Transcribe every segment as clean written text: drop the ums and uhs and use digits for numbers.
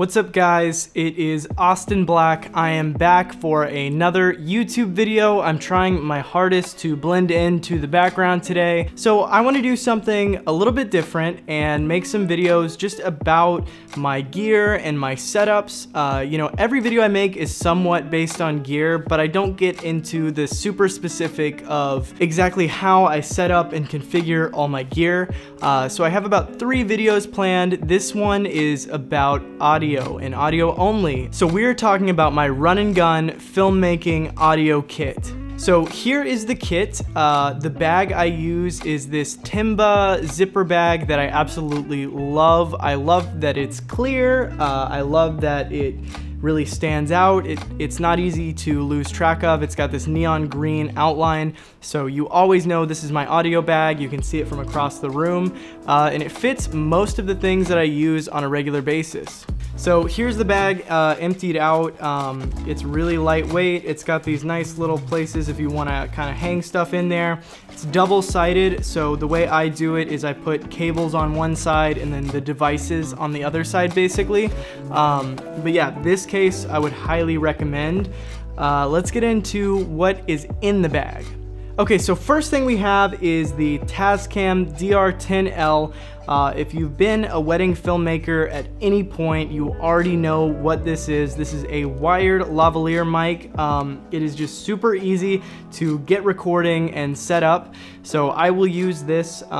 What's up guys, it is Austin Black. I am back for another YouTube video. I'm trying my hardest to blend into the background today. So I want to do something a little bit different and make some videos just about my gear and my setups. You know, every video I make is somewhat based on gear, but I don't get into the super specific of exactly how I set up and configure all my gear. So I have about 3 videos planned. This one is about audio and audio only. So we're talking about my run and gun filmmaking audio kit. So here is the kit. The bag I use is this Timba zipper bag that I absolutely love. I love that it's clear. I love that it really stands out. It's not easy to lose track of. It's got this neon green outline, so you always know this is my audio bag. You can see it from across the room, and it fits most of the things that I use on a regular basis. So here's the bag emptied out. It's really lightweight. It's got these nice little places if you want to kind of hang stuff in there. It's double-sided, so the way I do it is I put cables on one side and then the devices on the other side, basically. But yeah, this case I would highly recommend. Let's get into what is in the bag. Okay, so first thing we have is the TASCAM DR-10L. If you've been a wedding filmmaker at any point, you already know what this is. This is a wired lavalier mic. It is just super easy to get recording and set up. So I will use this if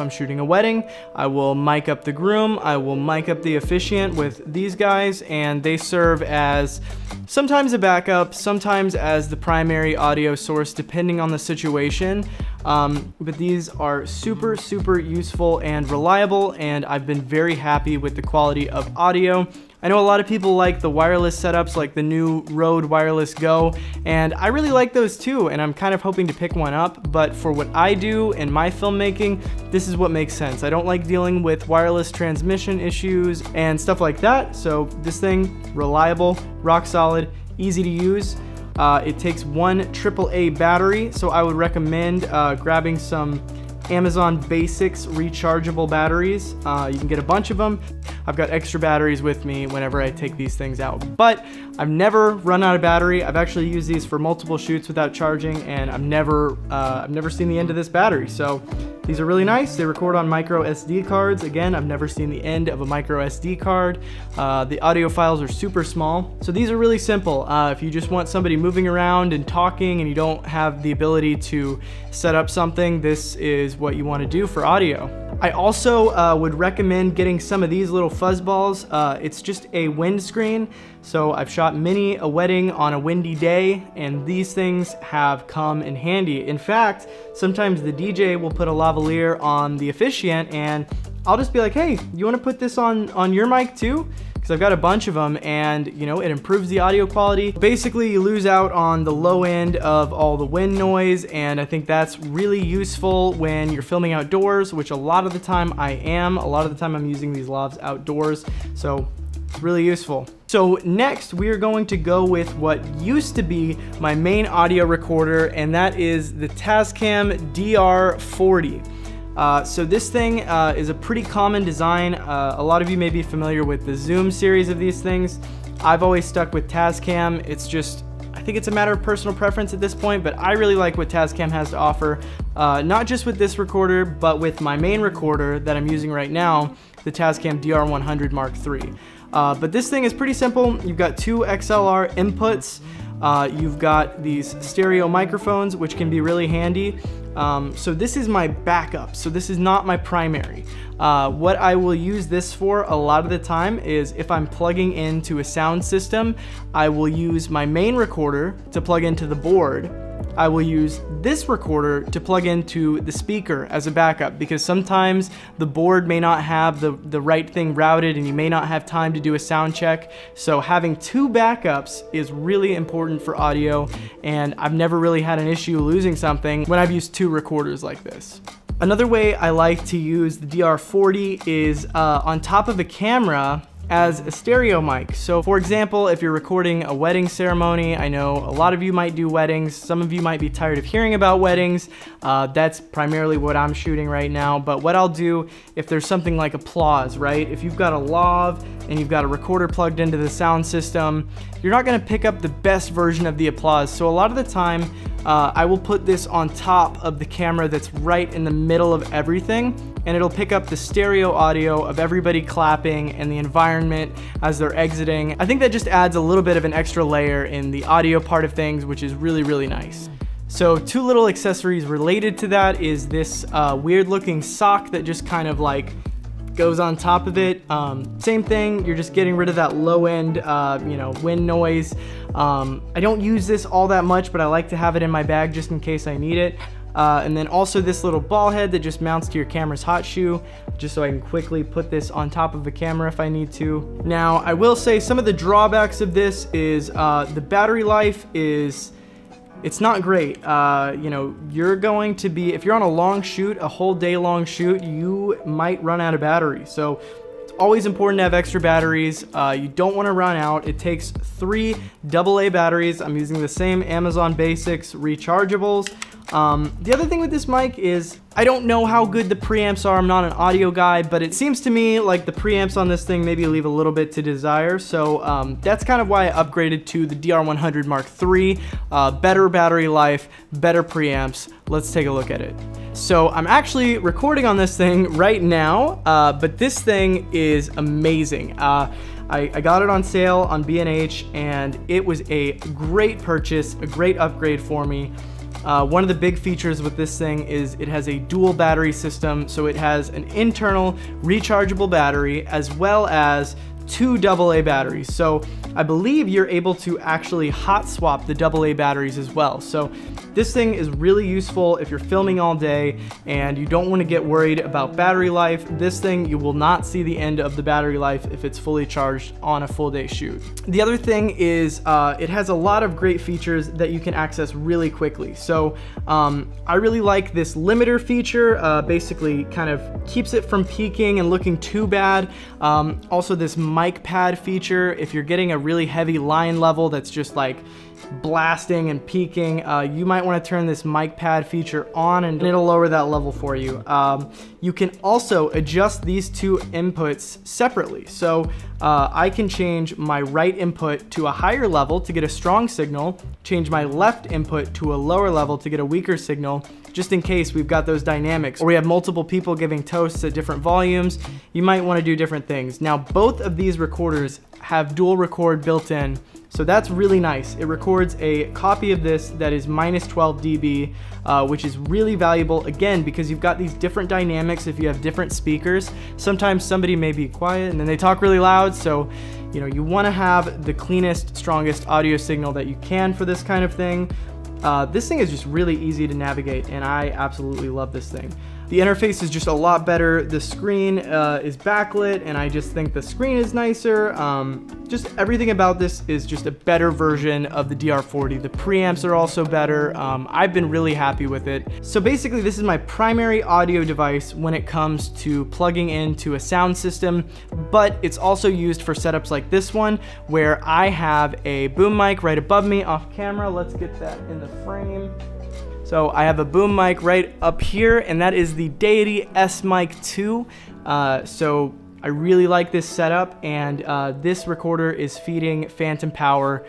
I'm shooting a wedding. I will mic up the groom. I will mic up the officiant with these guys, and they serve as sometimes a backup, sometimes as the primary audio source, depending on the situation. But these are super, super useful and reliable, and I've been very happy with the quality of audio. I know a lot of people like the wireless setups, like the new Rode Wireless Go, and I really like those too, and I'm kind of hoping to pick one up, but for what I do in my filmmaking, this is what makes sense. I don't like dealing with wireless transmission issues and stuff like that, so this thing, reliable, rock solid, easy to use. It takes one AAA battery, so I would recommend grabbing some Amazon Basics rechargeable batteries. You can get a bunch of them. I've got extra batteries with me whenever I take these things out, but I've never run out of battery. I've actually used these for multiple shoots without charging, and I've never seen the end of this battery. So these are really nice. They record on micro SD cards. Again, I've never seen the end of a micro SD card. The audio files are super small. So these are really simple. If you just want somebody moving around and talking and you don't have the ability to set up something, this is what you want to do for audio. I also would recommend getting some of these little fuzz balls. It's just a windscreen. So I've shot many a wedding on a windy day, and these things have come in handy. In fact, sometimes the DJ will put a lavalier on the officiant, and I'll just be like, hey, you wanna put this on your mic too? Because I've got a bunch of them, and you know, it improves the audio quality. Basically, you lose out on the low end of all the wind noise, and I think that's really useful when you're filming outdoors, which a lot of the time I am. A lot of the time I'm using these lavs outdoors, so it's really useful. So next, we are going to go with what used to be my main audio recorder, and that is the TASCAM DR40. So this thing is a pretty common design. A lot of you may be familiar with the Zoom series of these things. I've always stuck with TASCAM. It's just, I think it's a matter of personal preference at this point, but I really like what TASCAM has to offer, not just with this recorder, but with my main recorder that I'm using right now, the TASCAM DR100 Mark III. But this thing is pretty simple. You've got 2 XLR inputs. You've got these stereo microphones, which can be really handy. So this is my backup, so this is not my primary. What I will use this for a lot of the time is if I'm plugging into a sound system, I will use my main recorder to plug into the board. I will use this recorder to plug into the speaker as a backup, because sometimes the board may not have the right thing routed and you may not have time to do a sound check. So having 2 backups is really important for audio, and I've never really had an issue losing something when I've used 2 recorders like this. Another way I like to use the DR40 is on top of a camera as a stereo mic. So for example, if you're recording a wedding ceremony, I know a lot of you might do weddings. Some of you might be tired of hearing about weddings. That's primarily what I'm shooting right now. But what I'll do, if there's something like applause, right? If you've got a lav and you've got a recorder plugged into the sound system, you're not gonna pick up the best version of the applause. So a lot of the time, I will put this on top of the camera that's right in the middle of everything, and it'll pick up the stereo audio of everybody clapping and the environment as they're exiting. I think that just adds a little bit of an extra layer in the audio part of things, which is really, really nice. So two little accessories related to that is this weird looking sock that just kind of like goes on top of it. Same thing, you're just getting rid of that low end, you know, wind noise. I don't use this all that much, but I like to have it in my bag just in case I need it. And then also this little ball head that just mounts to your camera's hot shoe, just so I can quickly put this on top of the camera if I need to. Now, I will say some of the drawbacks of this is the battery life is, it's not great. You know, you're going to be, if you're on a long shoot, a whole day long shoot, you might run out of battery. So it's always important to have extra batteries. You don't want to run out. It takes 3 AA batteries. I'm using the same Amazon Basics rechargeables. The other thing with this mic is, I don't know how good the preamps are, I'm not an audio guy, but it seems to me like the preamps on this thing maybe leave a little bit to desire, so that's kind of why I upgraded to the DR100 Mark III. Better battery life, better preamps. Let's take a look at it. So I'm actually recording on this thing right now, but this thing is amazing. I got it on sale on B&H, and it was a great purchase, a great upgrade for me. One of the big features with this thing is it has a dual battery system, so it has an internal rechargeable battery as well as 2 AA batteries. So I believe you're able to actually hot swap the AA batteries as well. So this thing is really useful if you're filming all day and you don't want to get worried about battery life. This thing, you will not see the end of the battery life if it's fully charged on a full day shoot. The other thing is it has a lot of great features that you can access really quickly. So I really like this limiter feature, basically kind of keeps it from peaking and looking too bad. Also this mic pad feature, if you're getting a really heavy line level that's just like blasting and peaking, you might want to turn this mic pad feature on and it'll lower that level for you. You can also adjust these two inputs separately. So I can change my right input to a higher level to get a strong signal, change my left input to a lower level to get a weaker signal, just in case we've got those dynamics or we have multiple people giving toasts at different volumes. You might want to do different things. Now, both of these recorders have dual record built in, so that's really nice. It records a copy of this that is -12 dB, which is really valuable, again, because you've got these different dynamics if you have different speakers. Sometimes somebody may be quiet and then they talk really loud, so you know, you wanna have the cleanest, strongest audio signal that you can for this kind of thing. This thing is just really easy to navigate, and I absolutely love this thing. The interface is just a lot better. The screen is backlit, and I just think the screen is nicer. Just everything about this is just a better version of the DR40. The preamps are also better. I've been really happy with it. So basically, this is my primary audio device when it comes to plugging into a sound system, but it's also used for setups like this one, where I have a boom mic right above me off camera. Let's get that in the frame. So I have a boom mic right up here, and that is the Deity S-Mic 2. So I really like this setup, and this recorder is feeding phantom power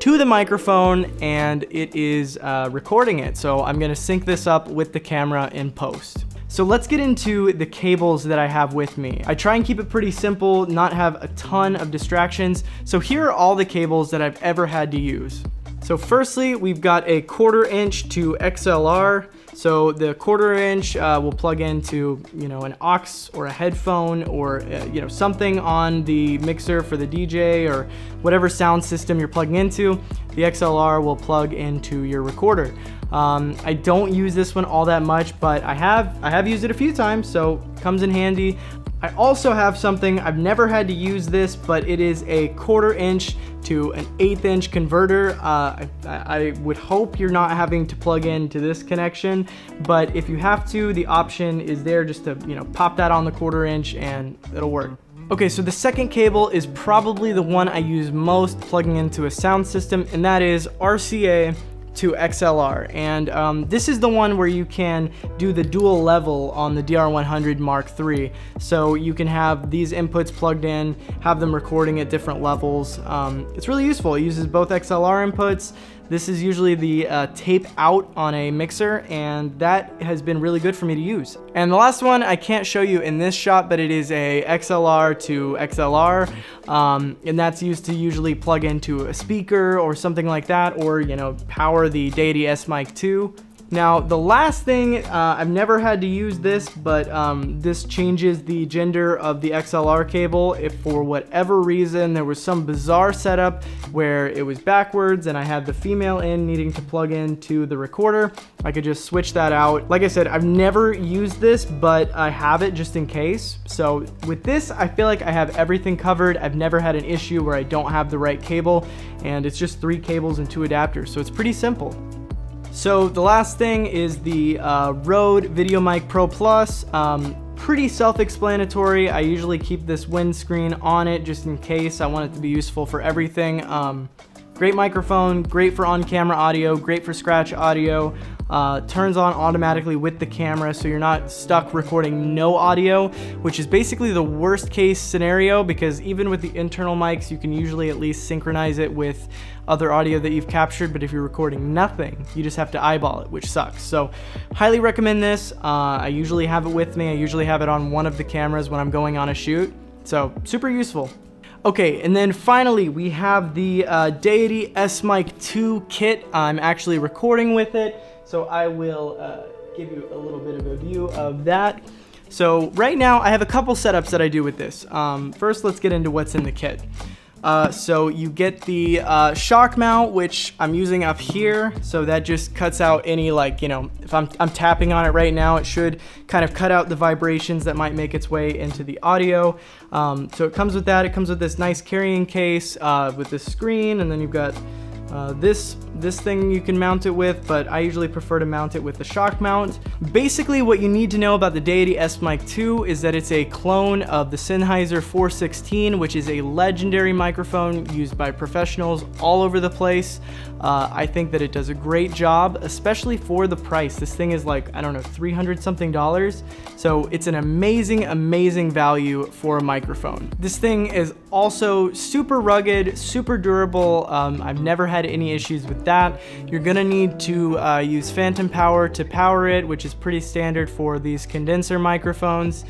to the microphone, and it is recording it. So I'm gonna sync this up with the camera in post. So let's get into the cables that I have with me. I try and keep it pretty simple, not have a ton of distractions. So here are all the cables that I've ever had to use. So firstly, we've got a 1/4" to XLR. So the 1/4" will plug into, you know, an aux or a headphone or, you know, something on the mixer for the DJ or whatever sound system you're plugging into. The XLR will plug into your recorder. I don't use this one all that much, but I have used it a few times, so it comes in handy. I also have something, I've never had to use this, but it is a 1/4" to an 1/8" converter. I would hope you're not having to plug into this connection, but if you have to, the option is there just to, you know, pop that on the 1/4" and it'll work. Okay, so the second cable is probably the one I use most plugging into a sound system, and that is RCA to XLR, and this is the one where you can do the dual level on the DR100 Mark III. So you can have these inputs plugged in, have them recording at different levels. It's really useful. It uses both XLR inputs. This is usually the tape out on a mixer, and that has been really good for me to use. And the last one I can't show you in this shot, but it is a XLR to XLR, and that's used to usually plug into a speaker or something like that, or you know, power the Deity S-Mic 2. Now, the last thing, I've never had to use this, but this changes the gender of the XLR cable. If for whatever reason there was some bizarre setup where it was backwards and I had the female end needing to plug into the recorder, I could just switch that out. Like I said, I've never used this, but I have it just in case. So with this, I feel like I have everything covered. I've never had an issue where I don't have the right cable, and it's just 3 cables and 2 adapters, so it's pretty simple. So the last thing is the Rode VideoMic Pro Plus. Pretty self-explanatory. I usually keep this windscreen on it just in case. I want it to be useful for everything. Great microphone, great for on-camera audio, great for scratch audio. Turns on automatically with the camera, so you're not stuck recording no audio, which is basically the worst case scenario, because even with the internal mics, you can usually at least synchronize it with other audio that you've captured. But if you're recording nothing, you just have to eyeball it, which sucks. So highly recommend this. I usually have it with me. I usually have it on one of the cameras when I'm going on a shoot. So super useful. Okay, and then finally we have the Deity S-Mic 2 kit. I'm actually recording with it, so I will give you a little bit of a view of that. So right now I have a couple setups that I do with this. First, let's get into what's in the kit. So you get the shock mount, which I'm using up here. So that just cuts out any, like, you know, if I'm tapping on it right now, it should kind of cut out the vibrations that might make its way into the audio. So it comes with that. It comes with this nice carrying case with this screen, and then you've got this thing you can mount it with, but I usually prefer to mount it with the shock mount. Basically, what you need to know about the Deity S-Mic 2 is that it's a clone of the Sennheiser 416, which is a legendary microphone used by professionals all over the place. I think that it does a great job, especially for the price. This thing is like, I don't know, $300 something. So it's an amazing, amazing value for a microphone. This thing is also super rugged, super durable. I've never had any issues with that. You're gonna need to use phantom power to power it, which is pretty standard for these condenser microphones.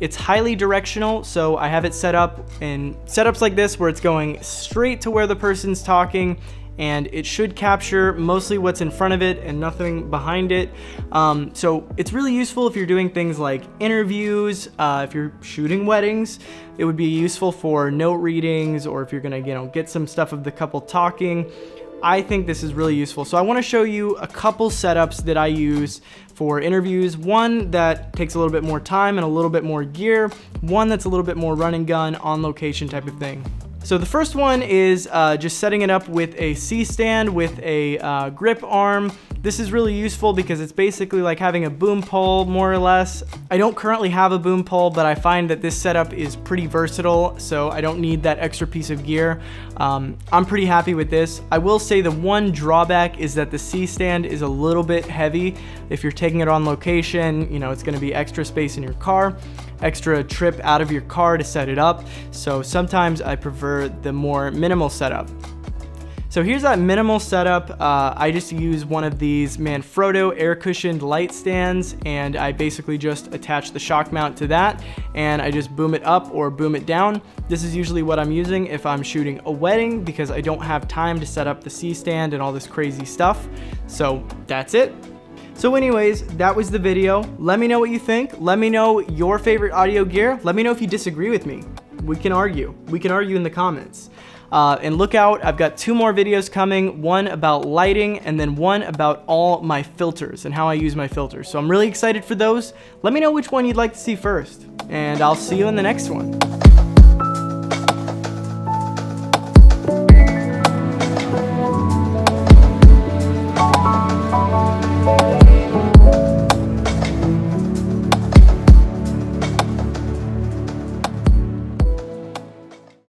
It's highly directional, so I have it set up in setups like this where it's going straight to where the person's talking, and it should capture mostly what's in front of it and nothing behind it. So it's really useful if you're doing things like interviews, if you're shooting weddings. It would be useful for note readings, or if you're gonna, you know, get some stuff of the couple talking. I think this is really useful. So I want to show you a couple setups that I use for interviews. One that takes a little bit more time and a little bit more gear. One that's a little bit more run and gun, on location type of thing. So the first one is just setting it up with a C-stand with a grip arm. This is really useful because it's basically like having a boom pole, more or less. I don't currently have a boom pole, but I find that this setup is pretty versatile, so I don't need that extra piece of gear. I'm pretty happy with this. I will say the one drawback is that the C-stand is a little bit heavy. If you're taking it on location, you know, it's gonna be extra space in your car, extra trip out of your car to set it up. So sometimes I prefer the more minimal setup. So here's that minimal setup. I just use one of these Manfrotto air cushioned light stands, and I basically just attach the shock mount to that, and I just boom it up or boom it down. This is usually what I'm using if I'm shooting a wedding, because I don't have time to set up the C-stand and all this crazy stuff. So that's it. So anyways, that was the video. Let me know what you think. Let me know your favorite audio gear. Let me know if you disagree with me. We can argue. We can argue in the comments. And look out, I've got 2 more videos coming, one about lighting and then one about all my filters and how I use my filters. So I'm really excited for those. Let me know which one you'd like to see first, and I'll see you in the next one.